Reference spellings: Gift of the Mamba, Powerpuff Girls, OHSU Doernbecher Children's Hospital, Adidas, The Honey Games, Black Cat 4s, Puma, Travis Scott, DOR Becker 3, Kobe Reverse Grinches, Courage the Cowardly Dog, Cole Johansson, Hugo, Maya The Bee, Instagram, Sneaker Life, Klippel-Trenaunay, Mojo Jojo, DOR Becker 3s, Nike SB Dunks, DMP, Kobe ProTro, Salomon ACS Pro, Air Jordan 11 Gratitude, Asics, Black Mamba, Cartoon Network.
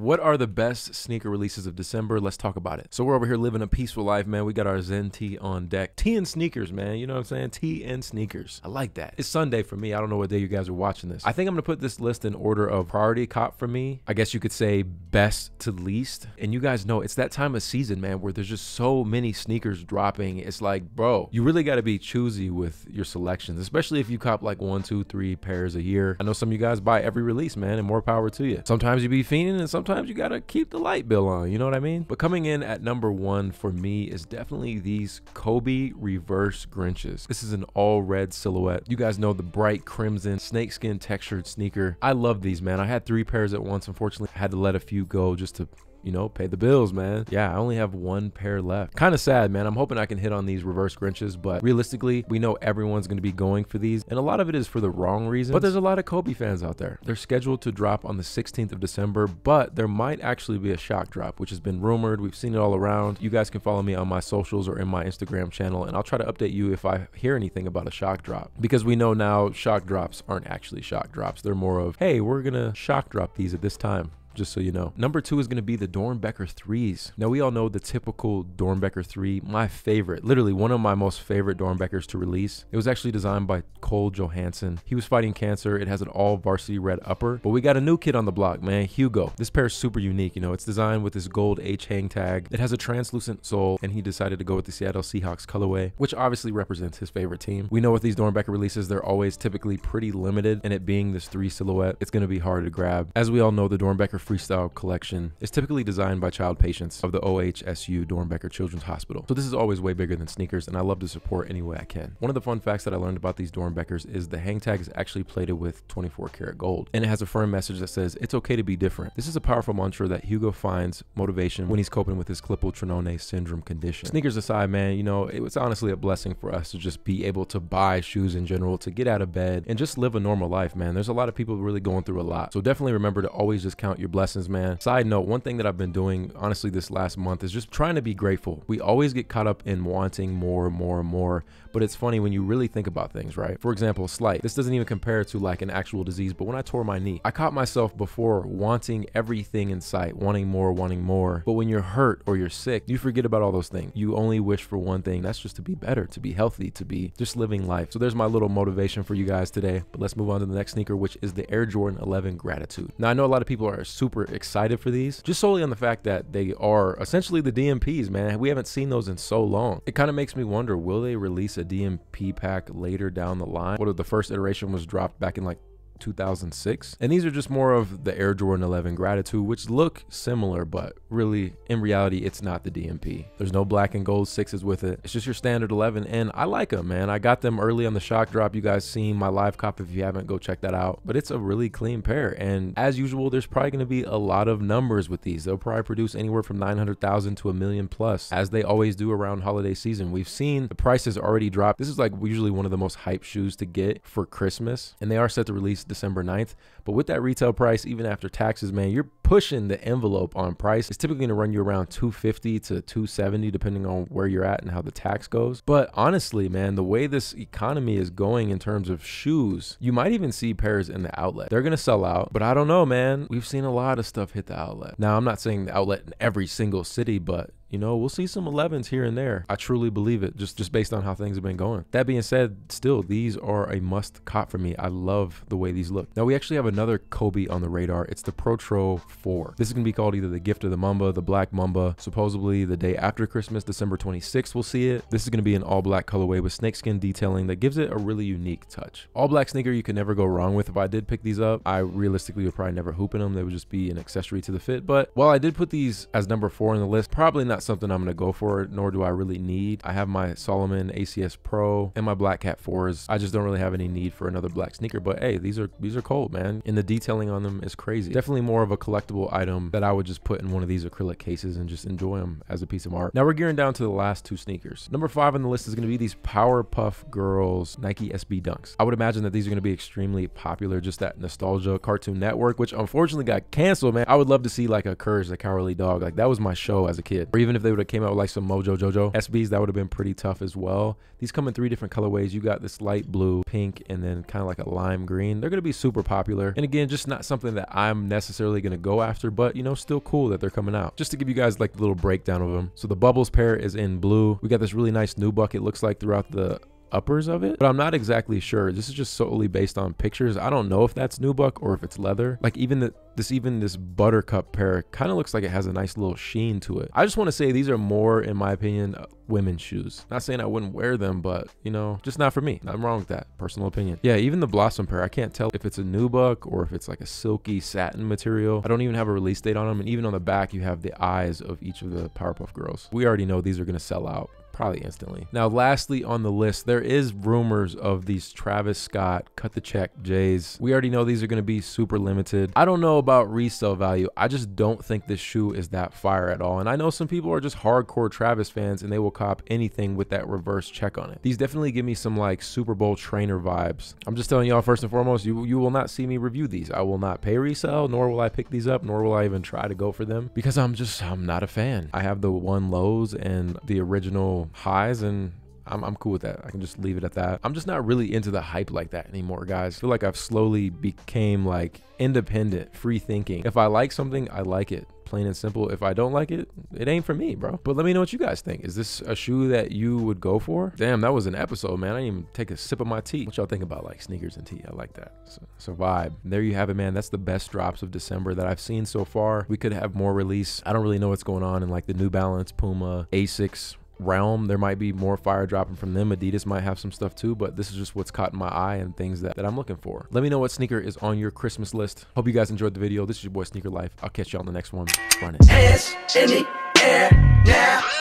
What are the best sneaker releases of December? Let's talk about it. So we're over here living a peaceful life, man. We got our Zen tea on deck. Tea and sneakers, man. You know what I'm saying? Tea and sneakers. I like that. It's Sunday for me. I don't know what day you guys are watching this. I think I'm gonna put this list in order of priority cop for me. I guess you could say best to least. And you guys know it's that time of season, man, where there's just so many sneakers dropping. It's like, bro, you really gotta be choosy with your selections, especially if you cop like 1, 2, 3 pairs a year. I know some of you guys buy every release, man, and more power to you. Sometimes you be fiending and sometimes you gotta keep the light bill on, you know what I mean? But coming in at #1 for me is definitely these Kobe Reverse Grinches. This is an all red silhouette. You guys know the bright crimson snakeskin textured sneaker. I love these, man. I had 3 pairs at once. Unfortunately, I had to let a few go just to, you know, pay the bills, man. Yeah, I only have 1 pair left. Kind of sad, man. I'm hoping I can hit on these Reverse Grinches, but realistically, we know everyone's gonna be going for these, and a lot of it is for the wrong reason, but there's a lot of Kobe fans out there. They're scheduled to drop on the 16th of December, but there might actually be a shock drop, which has been rumored. We've seen it all around. You guys can follow me on my socials or in my Instagram channel, and I'll try to update you if I hear anything about a shock drop, because we know now shock drops aren't actually shock drops. They're more of, hey, we're gonna shock drop these at this time. Just so you know. #2 is gonna be the Doernbecher 3s. Now we all know the typical Doernbecher 3, my favorite, literally one of my most favorite Doernbechers to release. It was actually designed by Cole Johansson. He was fighting cancer. It has an all varsity red upper, but we got a new kid on the block, man, Hugo. This pair is super unique, you know, it's designed with this gold H hang tag. It has a translucent sole, and he decided to go with the Seattle Seahawks colorway, which obviously represents his favorite team. We know with these Doernbecher releases, they're always typically pretty limited, and it being this 3 silhouette, it's gonna be hard to grab. As we all know, the Doernbecher Freestyle collection is typically designed by child patients of the OHSU Doernbecher Children's Hospital. So this is always way bigger than sneakers, and I love to support any way I can. One of the fun facts that I learned about these Doernbechers is the hang tag is actually plated with 24 karat gold, and it has a firm message that says it's okay to be different. This is a powerful mantra that Hugo finds motivation when he's coping with his Klippel-Trenaunay syndrome condition. Sneakers aside, man, you know, it was honestly a blessing for us to just be able to buy shoes in general, to get out of bed and just live a normal life, man. There's a lot of people really going through a lot. So definitely remember to always just count your blessings, man. Side note, one thing that I've been doing honestly this last month is just trying to be grateful. We always get caught up in wanting more, but it's funny when you really think about things, right? For example, slight. This doesn't even compare to like an actual disease, but when I tore my knee, I caught myself before wanting everything in sight, wanting more. But when you're hurt or you're sick, you forget about all those things. You only wish for one thing. That's just to be better, to be healthy, to be just living life. So there's my little motivation for you guys today, but let's move on to the next sneaker, which is the Air Jordan 11 Gratitude. Now, I know a lot of people are super excited for these, just solely on the fact that they are essentially the DMPs, man. We haven't seen those in so long. It kind of makes me wonder, will they release a DMP pack later down the line? What if the first iteration was dropped back in like 2006? And these are just more of the Air Jordan 11 Gratitude, which look similar, but really in reality, it's not the DMP. There's no black and gold 6s with it. It's just your standard 11, and I like them, man. I got them early on the shock drop. You guys seen my live cop. If you haven't, go check that out. But it's a really clean pair, and as usual, there's probably going to be a lot of numbers with these. They'll probably produce anywhere from 900,000 to 1 million plus, as they always do around holiday season. We've seen the prices already drop. This is like usually one of the most hyped shoes to get for Christmas, and they are set to release December 9th. But with that retail price, even after taxes, man, you're pushing the envelope on price. It's typically going to run you around 250 to 270, depending on where you're at and how the tax goes. But honestly, man, the way this economy is going in terms of shoes, you might even see pairs in the outlet. They're going to sell out, but I don't know, man. We've seen a lot of stuff hit the outlet. Now, I'm not saying the outlet in every single city, but you know, we'll see some 11s here and there. I truly believe it, just based on how things have been going. That being said, still, these are a must cop for me. I love the way these look. Now, we actually have another Kobe on the radar. It's the ProTro 4. This is gonna be called either the Gift of the Mamba, the Black Mamba. Supposedly, the day after Christmas, December 26th, we'll see it. This is gonna be an all-black colorway with snakeskin detailing that gives it a really unique touch. All-black sneaker you can never go wrong with. If I did pick these up, I realistically would probably never hoop in them. They would just be an accessory to the fit. But while I did put these as #4 on the list, probably not something I'm gonna go for, nor do I really need. I have my Salomon ACS Pro and my Black Cat 4s. I just don't really have any need for another black sneaker, but hey, these are cold, man, and the detailing on them is crazy. Definitely more of a collectible item that I would just put in one of these acrylic cases and just enjoy them as a piece of art. Now we're gearing down to the last 2 sneakers. #5 on the list is gonna be these Powerpuff Girls Nike SB Dunks. I would imagine that these are gonna be extremely popular, just that nostalgia Cartoon Network, which unfortunately got canceled, man. I would love to see like a Courage the Cowardly Dog. Like, that was my show as a kid. Or even if they would have came out with like some Mojo Jojo SBs, that would have been pretty tough as well. These come in 3 different colorways. You got this light blue, pink, and then kind of like a lime green. They're going to be super popular. And again, just not something that I'm necessarily going to go after, but you know, still cool that they're coming out. Just to give you guys like the little breakdown of them. So the Bubbles pair is in blue. We got this really nice new bucket, looks like, throughout the uppers of it, but I'm not exactly sure. This is just solely based on pictures. I don't know if that's nubuck or if it's leather. Like even this buttercup pair kind of looks like it has a nice little sheen to it. I just want to say these are more, in my opinion, women's shoes. Not saying I wouldn't wear them, but you know, just not for me. I'm wrong with that, personal opinion. Yeah, even the Blossom pair, I can't tell if it's a nubuck or if it's like a silky satin material. I don't even have a release date on them. And even on the back, you have the eyes of each of the Powerpuff Girls. We already know these are gonna sell out probably instantly. Now, lastly on the list, there is rumors of these Travis Scott Cut the Check J's. We already know these are going to be super limited. I don't know about resale value. I just don't think this shoe is that fire at all. And I know some people are just hardcore Travis fans and they will cop anything with that reverse check on it. These definitely give me some like Super Bowl trainer vibes. I'm just telling y'all, first and foremost, you will not see me review these. I will not pay resale, nor will I pick these up, nor will I even try to go for them, because I'm not a fan. I have the one lows and the original highs, and I'm cool with that. I can just leave it at that. I'm just not really into the hype like that anymore, guys. I feel like I've slowly became like independent, free thinking. If I like something, I like it. Plain and simple. If I don't like it, it ain't for me, bro. But let me know what you guys think. Is this a shoe that you would go for? Damn, that was an episode, man. I didn't even take a sip of my tea. What y'all think about like sneakers and tea? I like that. So vibe. There you have it, man. That's the best drops of December that I've seen so far. We could have more release. I don't really know what's going on in like the New Balance, Puma, Asics realm. There might be more fire dropping from them. Adidas might have some stuff too, but this is just what's caught in my eye and things that I'm looking for. Let me know what sneaker is on your Christmas list. Hope you guys enjoyed the video. This is your boy Sneaker Life. I'll catch you on the next one. Run it.